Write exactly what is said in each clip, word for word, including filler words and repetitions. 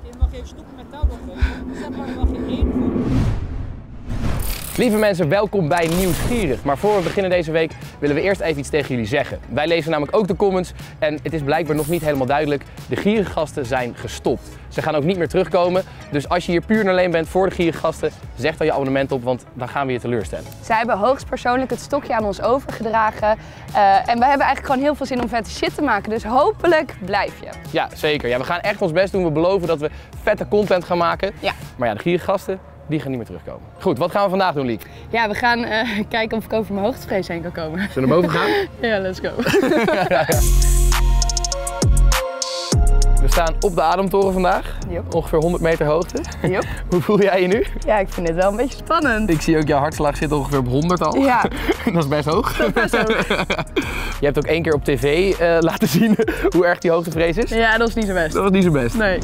beetje in, mag even stoppen met touw opgeven. Zet maar, mag je één voet. Lieve mensen, welkom bij Nieuwsgierig. Maar voor we beginnen deze week willen we eerst even iets tegen jullie zeggen. Wij lezen namelijk ook de comments en het is blijkbaar nog niet helemaal duidelijk. De gierigasten zijn gestopt. Ze gaan ook niet meer terugkomen. Dus als je hier puur en alleen bent voor de gierigasten, zeg dan je abonnement op, want dan gaan we je teleurstellen. Zij hebben hoogstpersoonlijk het stokje aan ons overgedragen. Uh, en wij hebben eigenlijk gewoon heel veel zin om vette shit te maken. Dus hopelijk blijf je. Ja, zeker. Ja, we gaan echt ons best doen. We beloven dat we vette content gaan maken. Ja. Maar ja, de gierigasten... die gaan niet meer terugkomen. Goed, wat gaan we vandaag doen, Lieke? Ja, we gaan uh, kijken of ik over mijn hoogtevrees heen kan komen. Zullen we boven gaan? Ja, let's go. ja, ja, ja. We staan op de Ademtoren vandaag. Yep. Ongeveer honderd meter hoogte. Yep. Hoe voel jij je nu? Ja, ik vind het wel een beetje spannend. Ik zie ook, jouw hartslag zit ongeveer op honderd al. Ja. Dat is best hoog. Dat is best hoog. Je hebt ook één keer op tv uh, laten zien hoe erg die hoogtevrees is. Ja, dat is niet zo best. Dat was niet zo best. Nee.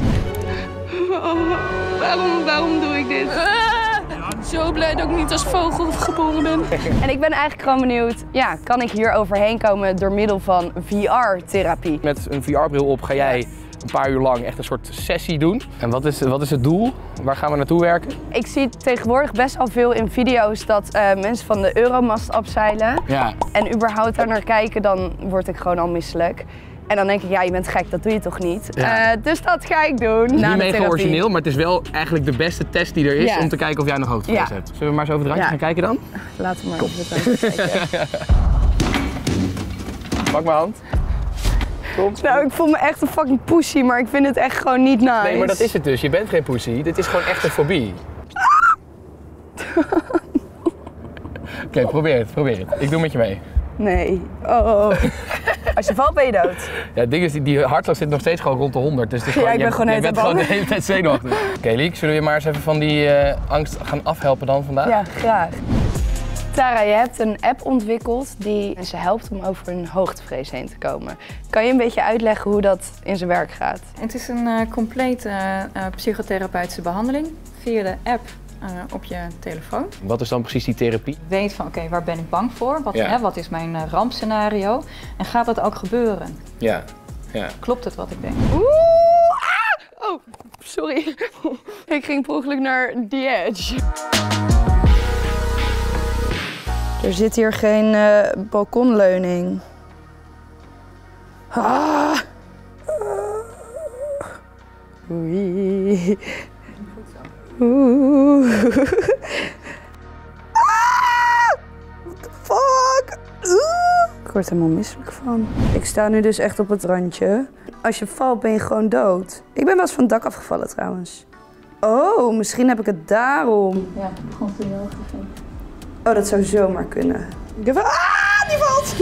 Waarom, waarom doe ik dit? Ah, zo blij dat ik niet als vogel geboren ben. En ik ben eigenlijk gewoon benieuwd, ja, kan ik hier overheen komen door middel van V R-therapie? Met een V R-bril op ga jij een paar uur lang echt een soort sessie doen. En wat is, wat is het doel? Waar gaan we naartoe werken? Ik zie tegenwoordig best al veel in video's dat uh, mensen van de Euromast afzeilen. Ja. En überhaupt daar naar kijken, dan word ik gewoon al misselijk. En dan denk ik, ja, je bent gek, dat doe je toch niet? Ja. Uh, dus dat ga ik doen. Het is niet mega origineel, maar het is wel eigenlijk de beste test die er is, ja, om te kijken of jij nog hoogtevrees ja. hebt. Zullen we maar eens over het randje ja. gaan kijken dan? Laten we maar even het kijken. Pak mijn hand. Kom. Nou, ik voel me echt een fucking pussy, maar ik vind het echt gewoon niet nice. Nee, maar dat is het dus. Je bent geen pussy. Dit is gewoon echt een fobie. Ah. Oké, okay, probeer het, probeer het. Ik doe met je mee. Nee. Oh, oh. Als je valt ben je dood. Ja, het ding is, die, die hartslag zit nog steeds gewoon rond de honderd. Dus het is gewoon, ja, ik ben gewoon, je bent gewoon de hele tijd zenuwachtig. Oké, okay, Lieke, zullen we je maar eens even van die uh, angst gaan afhelpen dan vandaag? Ja, graag. Tara, je hebt een app ontwikkeld die mensen helpt om over hun hoogtevrees heen te komen. Kan je een beetje uitleggen hoe dat in zijn werk gaat? Het is een uh, complete uh, psychotherapeutische behandeling via de app. Uh, op je telefoon. Wat is dan precies die therapie? Weet van, oké, okay, waar ben ik bang voor? Wat, ja. hè, wat is mijn uh, rampscenario? En gaat dat ook gebeuren? Ja. ja. Klopt het wat ik denk? Oeh, ah! Oh, sorry. Ik ging per ongeluk naar The Edge. Er zit hier geen uh, balkonleuning. Ah. Ah. Oei. Oeh. Ah! What the fuck? Oeh. Ik word er helemaal misselijk van. Ik sta nu dus echt op het randje. Als je valt ben je gewoon dood. Ik ben wel eens van het dak afgevallen trouwens. Oh, misschien heb ik het daarom. Ja, gewoon te wel gegeven. Oh, dat zou zomaar kunnen. Ik heb... Ah, die valt!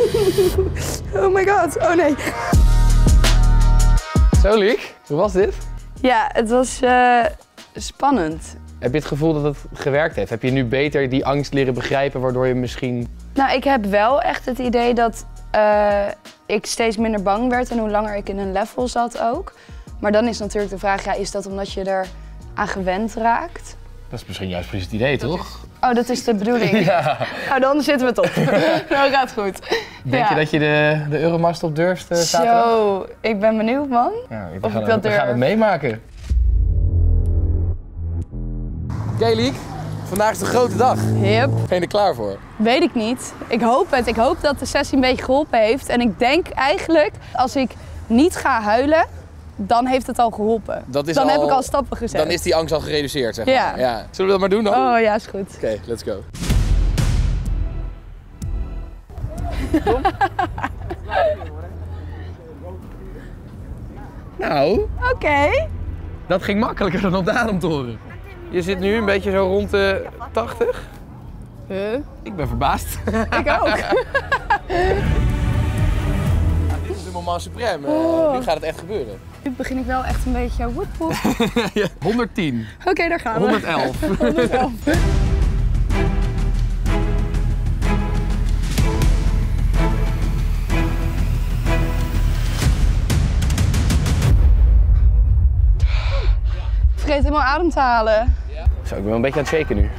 Oh my god, oh nee. Zo, Luuk, hoe was dit? Ja, het was... Uh... spannend. Heb je het gevoel dat het gewerkt heeft? Heb je nu beter die angst leren begrijpen waardoor je misschien... Nou, ik heb wel echt het idee dat uh, ik steeds minder bang werd en hoe langer ik in een level zat ook. Maar dan is natuurlijk de vraag, ja, is dat omdat je er aan gewend raakt? Dat is misschien juist precies het idee, dat toch? Is... Oh, dat is de bedoeling. Ja. Nou, dan zitten we top. Nou, gaat goed. Denk ja. je dat je de, de Euromast op durft uh, zaterdag? Zo, ik ben benieuwd, man. Ja, of ik dat durf. We gaan het meemaken. Oké, Lieke, vandaag is de grote dag. Yep. Ben je er klaar voor? Weet ik niet. Ik hoop het. Ik hoop dat de sessie een beetje geholpen heeft. En ik denk eigenlijk, als ik niet ga huilen, dan heeft het al geholpen. Dat is dan al... heb ik al stappen gezet. Dan is die angst al gereduceerd, zeg maar. Ja. Ja. Zullen we dat maar doen dan? Oh ja, is goed. Oké, okay, let's go. Kom. Nou. Oké. Okay. Dat ging makkelijker dan op de Ademtoren. Je zit nu een beetje zo rond de tachtig. Huh? Ik ben verbaasd. Ik ook. Ja, dit is de moment suprême. Oh. Nu gaat het echt gebeuren. Nu begin ik wel echt een beetje woep woep. Ja. honderdtien. Oké, okay, daar gaan we. honderd elf. honderd elf. Ik vergeet helemaal adem te halen. Ja. Zo, ik ben wel een beetje aan het shaken nu.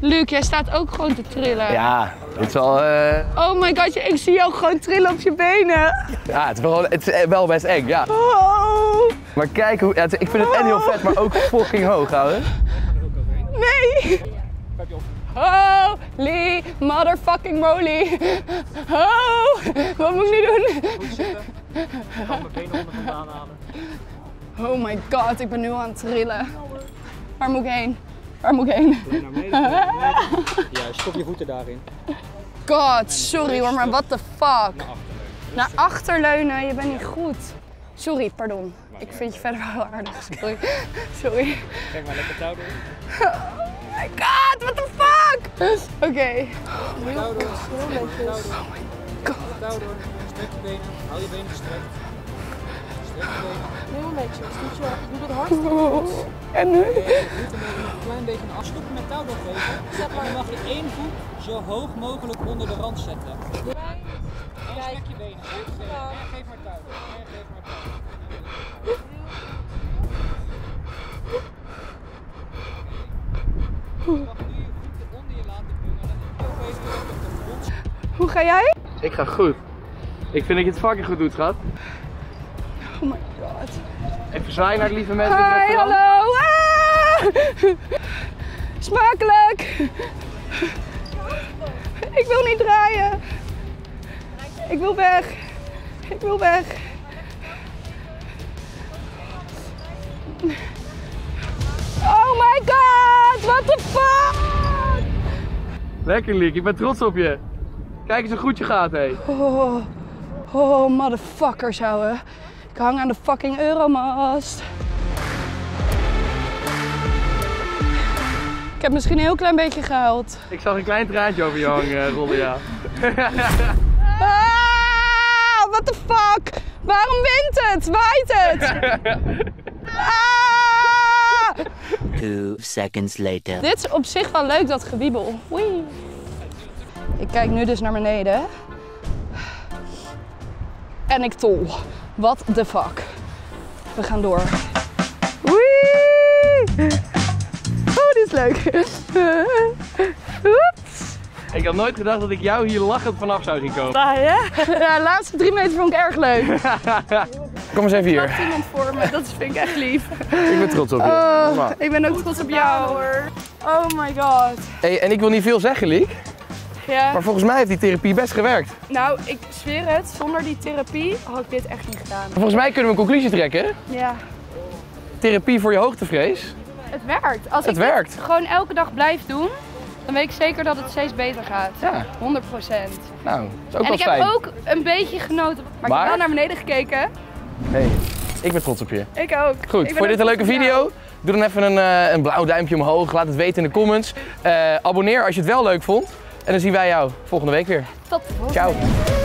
Luuk, jij staat ook gewoon te trillen. Ja, het is wel... Uh... Oh my god, ik zie jou gewoon trillen op je benen. Ja, het is wel, het is wel best eng, ja. Oh. Maar kijk hoe... Ja, ik vind het en heel vet, maar ook fucking hoog, houden. Nee! Holy motherfucking moly! Oh! Wat moet ik nu doen? Goed zitten. En dan mijn benen onder vandaan halen. Oh my god, ik ben nu aan het trillen. Waar moet ik heen? Waar moet ik heen? Ja, stop je voeten daarin. God, sorry hoor, maar what the fuck? Naar achterleunen, je bent niet goed. Sorry, pardon. Ik vind je verder wel aardig. Sorry. Sorry. Kijk maar lekker touw doen. Oh my god, what the fuck? Oké. Okay. Touw door. Oh my god. Touw door. Strek je benen. Hou je benen gestrekt. Strek je benen. Heel netjes. Doe het hard. En nu? Een klein beetje een afstop met touw doorgeven. Dan mag je één voet zo hoog mogelijk onder de rand zetten. Strek je benen. Geef maar touw door. Geef maar touw door. Hoe ga jij? Ik ga goed. Ik vind dat je het fucking goed doet, schat. Oh my god. Even zwaaien naar de lieve mensen. Hi, hallo. Ah! Smakelijk. Ik wil niet draaien. Ik wil weg. Ik wil weg. Oh my god, what the fuck! Lekker, Lieke, ik ben trots op je. Kijk eens hoe goed je gaat, hé. Oh, oh, motherfuckers, ouwe. Ik hang aan de fucking Euromast. Ik heb misschien een heel klein beetje gehuild. Ik zag een klein traantje over je hangen, rollen, ja. Ah, what the fuck? Waarom wint het? Waait het? Ah! Two seconds later. Dit is op zich wel leuk, dat gewiebel. Oei. Ik kijk nu dus naar beneden. En ik tol. What the fuck. We gaan door. Oei. Oh, dit is leuk. Oeps. Ik had nooit gedacht dat ik jou hier lachend vanaf zou zien komen. Ah, ja? Ja, de laatste drie meter vond ik erg leuk. Kom eens even hier. Ik had iemand voor me, dat vind ik echt lief. Ik ben trots op je. Oh, ik ben ook goed trots op jou, hoor. Oh my god. Hey, en ik wil niet veel zeggen, Liek. Ja. Maar volgens mij heeft die therapie best gewerkt. Nou, ik zweer het, zonder die therapie had ik dit echt niet gedaan. Volgens mij kunnen we een conclusie trekken. Ja. Therapie voor je hoogtevrees. Het werkt. Als het ik werkt. Het gewoon elke dag blijf doen. Dan weet ik zeker dat het steeds beter gaat. Ja. honderd procent. Nou, dat is ook en wel fijn. En ik heb ook een beetje genoten, maar, maar... ik heb wel naar beneden gekeken. Hey, ik ben trots op je. Ik ook. Goed, ik vond je dit een leuke video? Doe dan even een, uh, een blauw duimpje omhoog. Laat het weten in de comments. Uh, abonneer als je het wel leuk vond. En dan zien wij jou volgende week weer. Tot de volgende. Ciao.